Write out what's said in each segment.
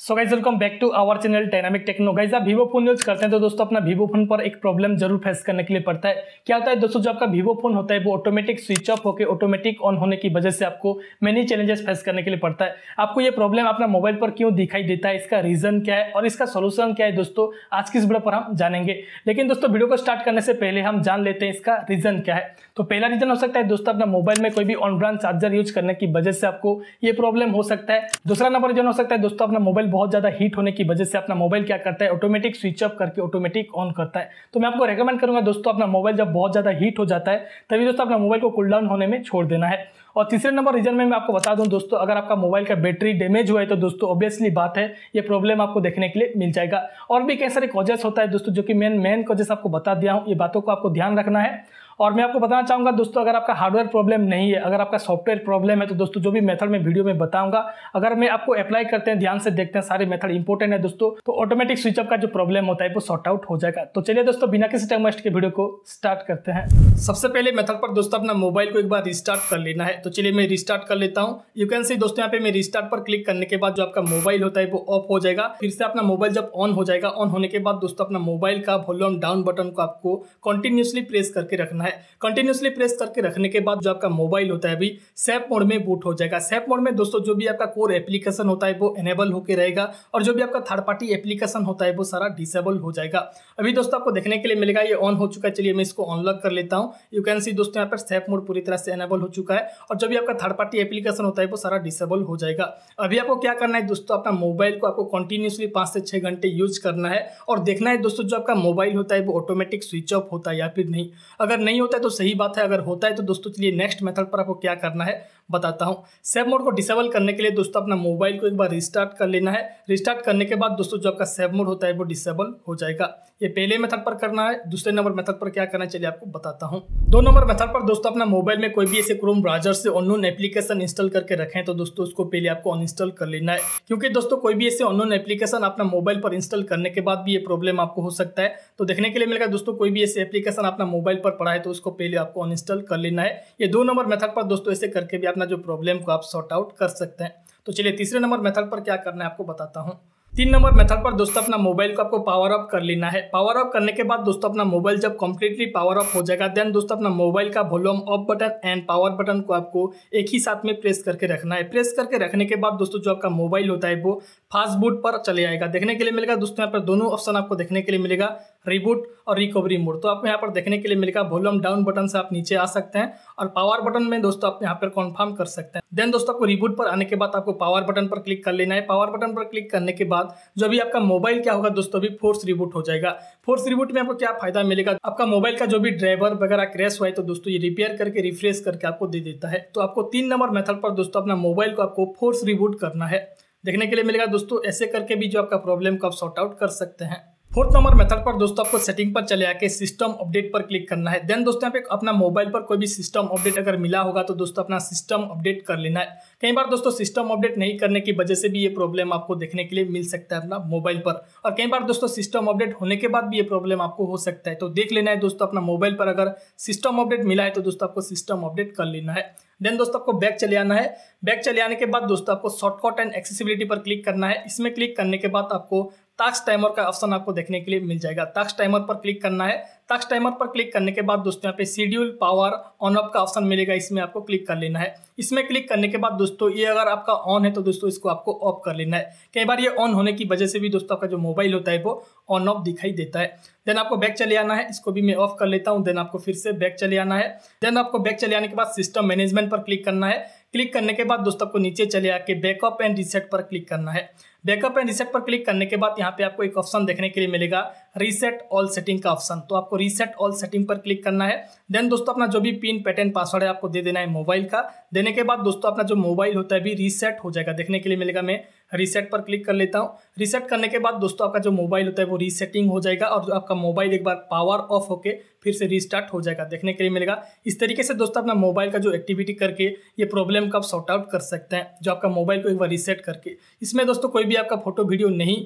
So guys welcome back to our channel dynamic techno. Guys आप Vivo phone use करते हैं तो दोस्तों अपना वीवो फोन पर एक प्रॉब्लम जरूर फेस करने के लिए पड़ता है। क्या होता है दोस्तों, जो आपका वीवो फोन होता है वो ऑटोमेटिक स्विच ऑफ होकर ऑटोमेटिक ऑन होने की वजह से आपको मेनी चैलेंजेस फेस करने के लिए पड़ता है। आपको ये प्रॉब्लम अपना मोबाइल पर क्यों दिखाई देता है, इसका रीजन क्या है और इसका सोल्यूशन क्या है दोस्तों, आज की इस वीडियो पर हम जानेंगे। लेकिन दोस्तों वीडियो को स्टार्ट करने से पहले हम जान लेते हैं इसका रीजन क्या है। तो पहला रीजन हो सकता है दोस्तों अपना मोबाइल में कोई भी ऑन ब्रांड चार्जर यूज करने की वजह से आपको ये प्रॉब्लम हो सकता है। दूसरा नंबर रीजन हो सकता है दोस्तों अपना मोबाइल बहुत ज्यादा हीट होने की वजह से अपना मोबाइल क्या करता है, ऑटोमेटिक स्विच ऑफ करके ऑटोमेटिक ऑन करता है। तो मैं आपको रेकमेंड करूंगा दोस्तों अपना मोबाइल जब बहुत ज्यादा हीट हो जाता है तभी दोस्तों अपना मोबाइल को कूल डाउन होने में छोड़ देना है। और तीसरे नंबर रीजन में मैं आपको बता दूं दोस्तों, अगर आपका मोबाइल का बैटरी डैमेज हुआ है तो दोस्तों ऑब्वियसली बात है ये प्रॉब्लम आपको देखने के लिए मिल जाएगा। और भी कई सारे कॉजेस होता है दोस्तों, जो कि मेन कॉजेस आपको बता दिया हूं, ये बातों को आपको ध्यान रखना है। और मैं आपको बताना चाहूँगा दोस्तों, अगर आपका हार्डवेयर प्रॉब्लम नहीं है, अगर आपका सॉफ्टवेयर प्रॉब्लम है तो दोस्तों जो भी मेथड मैं वीडियो में बताऊंगा, अगर मैं आपको अप्लाई करते हैं ध्यान से देखते हैं सारे मेथड इंपॉर्टेंट है दोस्तों, तो ऑटोमेटिक स्विच ऑफ का जो प्रॉब्लम होता है वो सॉर्ट आउट हो जाएगा। तो चलिए दोस्तों बिना किसी टाइम वेस्ट के वीडियो को स्टार्ट करते हैं। सबसे पहले मेथड पर दोस्तों अपना मोबाइल को एक बार रिस्टार्ट कर लेना है। तो चलिए मैं रिस्टार्ट कर लेता हूँ। यू कैन सी दोस्तों यहाँ पे मैं रिस्टार्ट पर क्लिक करने के बाद जो आपका मोबाइल होता है वो ऑफ हो जाएगा। फिर से अपना मोबाइल जब ऑन हो जाएगा, ऑन होने के बाद दोस्तों अपना मोबाइल का वॉल्यूम डाउन बटन को आपको कंटिन्यूसली प्रेस करके रखना है। कंटिन्यूसली प्रेस करके रखने के बाद जो आपका मोबाइल होता है अभी सेफ मोड में बूट हो जाएगा। सेफ मोड में दोस्तों जो भी आपका कोर एप्लीकेशन होता है वो एनेबल होकर रहेगा और जो भी आपका थर्ड पार्टी एप्लीकेशन होता है वो सारा डिसेबल हो जाएगा। अभी दोस्तों आपको देखने के लिए मिलेगा ये ऑन हो चुका है। चलिए मैं इसको अनलॉक कर लेता हूँ। यू कैन सी दोस्तों यहाँ पर सेफ मोड पूरी तरह से एनेबल हो चुका है और जो भी आपका थर्ड पार्टी एप्लीकेशन होता है वो सारा डिसेबल हो जाएगा। अभी आपको क्या करना है दोस्तों, अपना मोबाइल को आपको कंटिन्यूसली 5 से 6 घंटे यूज करना है और देखना है दोस्तों जो आपका मोबाइल होता है वो ऑटोमेटिक स्विच ऑफ होता है या फिर नहीं। अगर नहीं होता है तो सही बात है, अगर होता है तो दोस्तों चलिए नेक्स्ट मेथड पर आपको क्या करना है बताता हूं। सेफ मोड को डिसेबल करने के लिए दोस्तों अपना मोबाइल को एक बार रिस्टार्ट कर लेना है। रिस्टार्ट करने के बाद दोस्तों जो आपका सेफ मोड होता है वो डिसेबल हो जाएगा। ये पहले मेथड पर करना है। दूसरे नंबर मेथड पर क्या करना है चलिए आपको बताता हूँ। 2 नंबर मेथड पर दोस्तों अपना मोबाइल में कोई भी ऐसे क्रोम ब्राउजर से अननोन एप्लीकेशन इंस्टॉल करके रखें तो दोस्तों उसको पहले आपको अनइंस्टॉल कर लेना है, क्योंकि दोस्तों कोई भी ऐसे अननोन एप्लीकेशन अपना मोबाइल पर इंस्टॉल करने के बाद भी ये प्रॉब्लम आपको हो सकता है। तो देखने के लिए मिलेगा दोस्तों कोई भी ऐसे एप्लीकेशन अपना मोबाइल पर पड़ा है तो उसको पहले आपको अनइंस्टॉल कर लेना है। ये 2 नंबर मेथड पर दोस्तों ऐसे करके भी अपना जो प्रॉब्लम को आप सॉर्ट आउट कर सकते हैं। तो चलिए तीसरे नंबर मेथड पर क्या करना है आपको बताता हूँ। 3 नंबर मेथड पर दोस्तों अपना मोबाइल को आपको पावर ऑफ कर लेना है। पावर ऑफ करने के बाद दोस्तों अपना मोबाइल जब कंप्लीटली पावर ऑफ हो जाएगा, देन दोस्तों अपना मोबाइल का volume off button and power button को आपको एक ही साथ में प्रेस करके रखना है। प्रेस करके रखने के बाद दोस्तों जो आपका मोबाइल होता है वो फास्ट बूट पर चले आएगा। देखने के लिए मिलेगा दोस्तों यहाँ पर दोनों ऑप्शन आपको देखने के लिए मिलेगा, रिबूट और रिकवरी मोड। तो आपको यहाँ पर देखने के लिए मिलेगा वॉल्यूम डाउन बटन से आप नीचे आ सकते हैं और पावर बटन में दोस्तों आप यहाँ पर कंफर्म कर सकते हैं। देन दोस्तों आपको रिबूट पर आने के बाद आपको पावर बटन पर क्लिक कर लेना है। पावर बटन पर क्लिक करने के बाद जो भी आपका मोबाइल क्या होगा दोस्तों अभी फोर्स रिबूट हो जाएगा। फोर्स रिबूट में आपको क्या फायदा मिलेगा, आपका मोबाइल का जो भी ड्राइवर वगैरह क्रैश हुआ है तो दोस्तों ये रिपेयर करके रिफ्रेश करके आपको दे देता है। तो आपको 3 नंबर मेथड पर दोस्तों अपना मोबाइल को आपको फोर्स रिबूट करना है। देखने के लिए मिलेगा दोस्तों ऐसे करके भी जो आपका प्रॉब्लम को आप सॉर्ट आउट कर सकते हैं। 4th नंबर मेथड पर दोस्तों आपको सेटिंग पर चले आके सिस्टम अपडेट पर क्लिक करना है। देन दोस्तों यहाँ पे अपना मोबाइल पर कोई भी सिस्टम अपडेट अगर मिला होगा तो दोस्तों अपना सिस्टम अपडेट कर लेना है। कई बार दोस्तों सिस्टम अपडेट नहीं करने की वजह से भी ये प्रॉब्लम आपको देखने के लिए मिल सकता है अपना मोबाइल पर, और कई बार दोस्तों सिस्टम अपडेट होने के बाद भी ये प्रॉब्लम आपको हो सकता है। तो देख लेना है दोस्तों अपना मोबाइल पर अगर सिस्टम अपडेट मिला है तो दोस्तों आपको सिस्टम अपडेट कर लेना है। देन दोस्तों आपको बैक चले आना है। बैक चले आने के बाद दोस्तों आपको शॉर्टकट एंड एक्सेसिबिलिटी पर क्लिक करना है। इसमें क्लिक करने के बाद आपको टास्क टाइमर का ऑप्शन आपको देखने के लिए मिल जाएगा। टास्क टाइमर पर क्लिक करना है। टास्क टाइमर पर क्लिक करने के बाद दोस्तों यहाँ पे शेड्यूल पावर ऑन ऑफ का ऑप्शन मिलेगा, इसमें आपको क्लिक कर लेना है। इसमें क्लिक करने के बाद दोस्तों ये अगर आपका ऑन है तो दोस्तों इसको आपको ऑफ कर लेना है। कई बार ये ऑन होने की वजह से भी दोस्तों आपका जो मोबाइल होता है वो ऑन ऑफ दिखाई देता है। देन आपको बैक चले आना है, इसको भी मैं ऑफ कर लेता हूँ। देन आपको फिर से बैक चले आना है। देन आपको बैक चले आने के बाद सिस्टम मैनेजमेंट पर क्लिक करना है। क्लिक करने के बाद दोस्तों आपको नीचे चले आके बैकअप एंड रीसेट पर क्लिक करना है। बैकअप एंड रीसेट पर क्लिक करने के बाद यहाँ पे आपको एक ऑप्शन देखने के लिए मिलेगा, रीसेट ऑल सेटिंग का ऑप्शन। तो आपको रीसेट ऑल सेटिंग पर क्लिक करना है। देन दोस्तों अपना जो भी पिन पैटर्न पासवर्ड है आपको दे देना है मोबाइल का। देने के बाद दोस्तों अपना जो मोबाइल होता है भी रीसेट हो जाएगा। देखने के लिए मिलेगा, मैं रीसेट पर क्लिक कर लेता हूँ। रीसेट करने के बाद दोस्तों आपका जो मोबाइल होता है वो रीसेटिंग हो जाएगा और आपका मोबाइल एक बार पावर ऑफ होके फिर से रीस्टार्ट हो जाएगा। देखने के लिए मिलेगा। इस तरीके से दोस्तों अपना मोबाइल का जो एक्टिविटी करके ये प्रॉब्लम को आप सॉर्ट आउट कर सकते हैं, जो आपका मोबाइल को एक बार रीसेट करके। इसमें दोस्तों कोई भी आपका फोटो वीडियो नहीं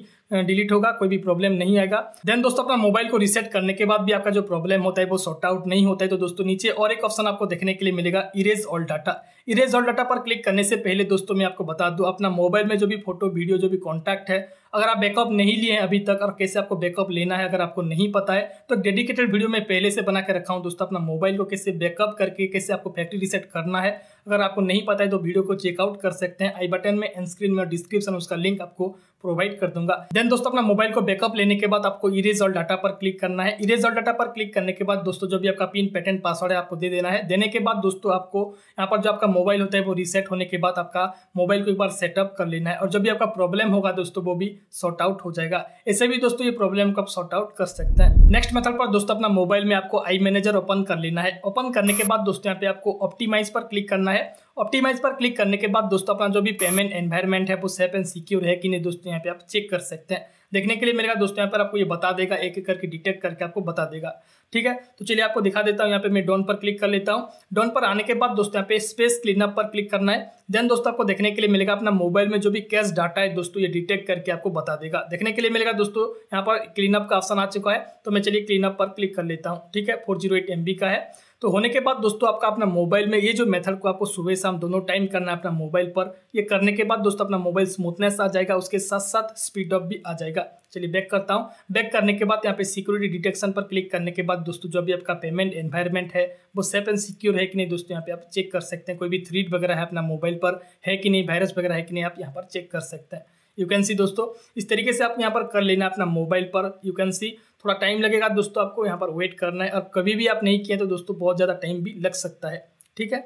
डिलीट होगा, कोई भी प्रॉब्लम नहीं आएगा। देन दोस्तों अपना मोबाइल को रीसेट करने के बाद भी आपका जो प्रॉब्लम होता है वो सॉर्ट आउट नहीं होता है, तो दोस्तों नीचे और एक ऑप्शन आपको देखने के लिए मिलेगा erase all data. Erase all data पर क्लिक करने से पहले दोस्तों मैं आपको बता दूं, अपना मोबाइल में जो भी फोटो वीडियो जो भी कॉन्टैक्ट है अगर आप बैकअप नहीं लिए हैं अभी तक और कैसे आपको बैकअप लेना है अगर आपको नहीं पता है तो डेडिकेटेड वीडियो मैं पहले से बना के रखा हूं दोस्तों। अपना मोबाइल को कैसे बैकअप करके कैसे आपको फैक्ट्री रीसेट करना है अगर आपको नहीं पता है तो वीडियो को चेकआउट कर सकते हैं, आई बटन में, एंड स्क्रीन में और डिस्क्रिप्शन उसका लिंक आपको प्रोवाइड कर दूंगा। देन दोस्तों अपना मोबाइल को बैकअप लेने के बाद आपको इरेज ऑल डाटा पर क्लिक करना है। इरेज ऑल डाटा पर क्लिक करने के बाद दोस्तों जो भी आपका पिन पैटर्न पासवर्ड है आपको दे देना है। देने के बाद दोस्तों आपको यहाँ पर जो आपका मोबाइल होता है वो रीसेट होने के बाद आपका मोबाइल को एक बार सेटअप कर लेना है और जो भी आपका प्रॉब्लम होगा दोस्तों वो भी सॉर्ट आउट हो जाएगा। ऐसे भी दोस्तों ये प्रॉब्लम को आप सॉर्ट आउट कर सकते हैं। नेक्स्ट मेथड पर दोस्तों अपना मोबाइल में आपको आई मैनेजर ओपन कर लेना है। ओपन करने के बाद दोस्तों यहाँ पे आपको ऑप्टिमाइज पर क्लिक करना है। ऑप्टिमाइज पर क्लिक करने के बाद दोस्तों अपना जो भी पेमेंट एनवायरनमेंट है वो सेफ एंड सिक्योर है कि नहीं दोस्तों यहाँ पे आप चेक कर सकते हैं। देखने के लिए मिलेगा दोस्तों, यहाँ पर आपको ये बता देगा, एक एक करके डिटेक्ट करके आपको बता देगा, ठीक है। तो चलिए आपको दिखा देता हूँ, यहाँ पे मैं डॉन पर क्लिक कर लेता हूँ। डॉन पर आने के बाद दोस्तों यहाँ पे स्पेस क्लीनअप पर क्लिक करना है। देन दोस्तों आपको देखने के लिए मिलेगा अपना मोबाइल में जो भी कैश डाटा है दोस्तों ये डिटेक्ट करके आपको बता देगा। देखने के लिए मिलेगा दोस्तों यहाँ पर क्लीनअप का ऑप्शन आ चुका है, तो मैं चलिए क्लीनअप पर क्लिक कर लेता हूँ, ठीक है। 408 MB का है। तो होने के बाद दोस्तों आपका अपना मोबाइल में ये जो मेथड को आपको सुबह शाम दोनों टाइम करना है अपना मोबाइल पर। ये करने के बाद दोस्तों अपना मोबाइल स्मूथनेस आ जाएगा, उसके साथ साथ स्पीड अप भी आ जाएगा। चलिए बैक करता हूँ। बैक करने के बाद यहाँ पे सिक्योरिटी डिटेक्शन पर क्लिक करने के बाद दोस्तों जो भी आपका पेमेंट एनवायरनमेंट है वो सेफ एंड सिक्योर है कि नहीं दोस्तों यहाँ पे आप चेक कर सकते हैं। कोई भी थ्रेड वगैरह है अपना मोबाइल पर है कि नहीं, वायरस वगैरह है कि नहीं, आप यहाँ पर चेक कर सकते हैं। यू कैन सी दोस्तों इस तरीके से आप यहाँ पर कर लेना अपना मोबाइल पर। यू कैन सी थोड़ा टाइम लगेगा दोस्तों, आपको यहाँ पर वेट करना है और कभी भी आप नहीं किए तो दोस्तों बहुत ज़्यादा टाइम भी लग सकता है, ठीक है।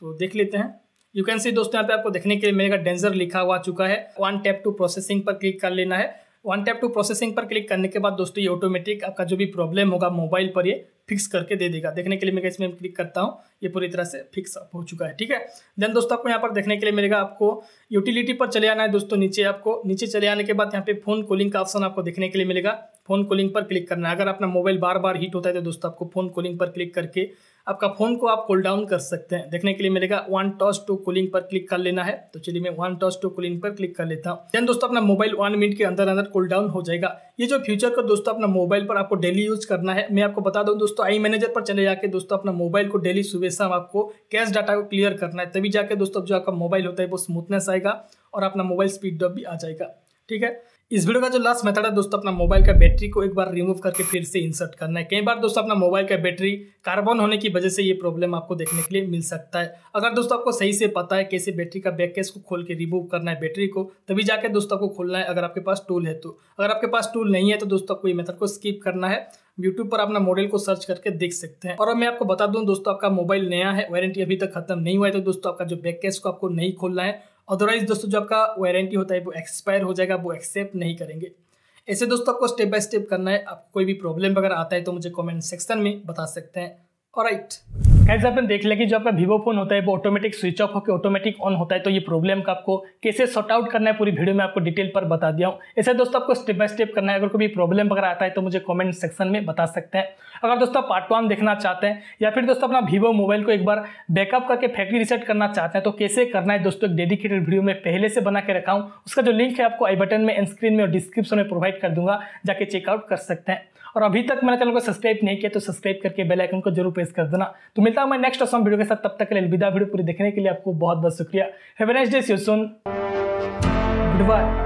तो देख लेते हैं। यू कैन सी दोस्तों यहाँ पे आपको देखने के लिए मेरा डेंजर लिखा हुआ आ चुका है। 1 टैप टू प्रोसेसिंग पर क्लिक कर लेना है। 1 टैप टू प्रोसेसिंग पर क्लिक करने के बाद दोस्तों ये ऑटोमेटिक आपका जो भी प्रॉब्लम होगा मोबाइल पर ये फिक्स करके दे देगा। देखने के लिए मैं इसमें क्लिक करता हूँ, ये पूरी तरह से फिक्स हो चुका है, ठीक है। देन दोस्तों आपको यहाँ पर देखने के लिए मिलेगा, आपको यूटिलिटी पर चले आना है दोस्तों। नीचे आपको नीचे चले आने के बाद यहाँ पे फोन कॉलिंग का ऑप्शन आपको देखने के लिए मिलेगा। फोन कॉलिंग पर क्लिक करना है। अगर अपना मोबाइल बार बार हीट होता है तो दोस्तों आपको फोन कॉलिंग पर क्लिक करके आपका फोन को आप कूल डाउन कर सकते हैं। देखने के लिए मिलेगा 1 टच 2 कॉलिंग पर क्लिक कर लेना है। तो चलिए मैं 1 टच 2 कॉलिंग पर क्लिक कर लेता हूँ। देन दोस्तों अपना मोबाइल 1 मिनट के अंदर अंदर कूल डाउन हो जाएगा। ये जो फ्यूचर को दोस्तों अपना मोबाइल पर आपको डेली यूज करना है। मैं आपको बता दूँ दोस्तों, आई मैनेजर पर चले जाके दोस्तों अपना मोबाइल को डेली सुबह शाम आपको कैश डाटा को क्लियर करना है, तभी जाके दोस्तों जो आपका मोबाइल होता है वो स्मूथनेस आएगा और अपना मोबाइल स्पीड भी आ जाएगा, ठीक है। इस वीडियो का जो लास्ट मेथड है दोस्तों, अपना मोबाइल का बैटरी को एक बार रिमूव करके फिर से इंसर्ट करना है। कई बार दोस्तों अपना मोबाइल का बैटरी कार्बन होने की वजह से ये प्रॉब्लम आपको देखने के लिए मिल सकता है। अगर दोस्तों आपको सही से पता है कैसे बैटरी का बैक केस को खोल के रिमूव करना है बैटरी को, तभी जाके दोस्तों आपको खोलना है, अगर आपके पास टूल है तो। अगर आपके पास टूल नहीं है तो दोस्तों आपको ये मेथड को स्किप करना है। YouTube पर अपना मॉडल को सर्च करके देख सकते हैं। और मैं आपको बता दूं दोस्तों, आपका मोबाइल नया है, वारंटी अभी तक खत्म नहीं हुआ है, तो दोस्तों आपका जो बैक केस को आपको नहीं खोलना है। अदरवाइज दोस्तों जो आपका वारंटी होता है वो एक्सपायर हो जाएगा, वो एक्सेप्ट नहीं करेंगे। ऐसे दोस्तों आपको स्टेप बाय स्टेप करना है। आपको कोई भी प्रॉब्लम वगैरह आता है तो मुझे कमेंट सेक्शन में बता सकते हैं। ऑलराइट गाइस, अपन देख लें कि जो आपका वीवो फोन होता है वो ऑटोमेटिक स्विच ऑफ होकर ऑटोमेटिक ऑन होता है। तो ये प्रॉब्लम का आपको कैसे सॉर्ट आउट करना है पूरी वीडियो में आपको डिटेल पर बता दिया हूँ। ऐसे दोस्तों आपको स्टेप बाय स्टेप करना है। अगर कोई प्रॉब्लम वगैरह आता है तो मुझे कमेंट सेक्शन में बता सकते हैं। अगर दोस्तों आप पार्ट 1 देखना चाहते हैं या फिर दोस्तों अपना वीवो मोबाइल को एक बार बैकअप करके फैक्ट्री रीसेट करना चाहते हैं तो कैसे करना है दोस्तों, एक डेडिकेटेड वीडियो में पहले से बना के रखा हूँ। उसका जो लिंक है आपको आई बटन में, एंड स्क्रीन में और डिस्क्रिप्शन में प्रोवाइड कर दूंगा, जाके चेकआउट कर सकते हैं। और अभी तक मैंने चैनल को सब्सक्राइब नहीं किया तो सब्सक्राइब करके बेल आइकन को जरूर प्रेस कर देना। तो मिलता हूं मैं नेक्स्ट ऑसम वीडियो के साथ। तब तक के लिए अलविदा। वीडियो पूरी देखने के लिए आपको बहुत बहुत शुक्रिया। Have a nice day, see you soon, good bye.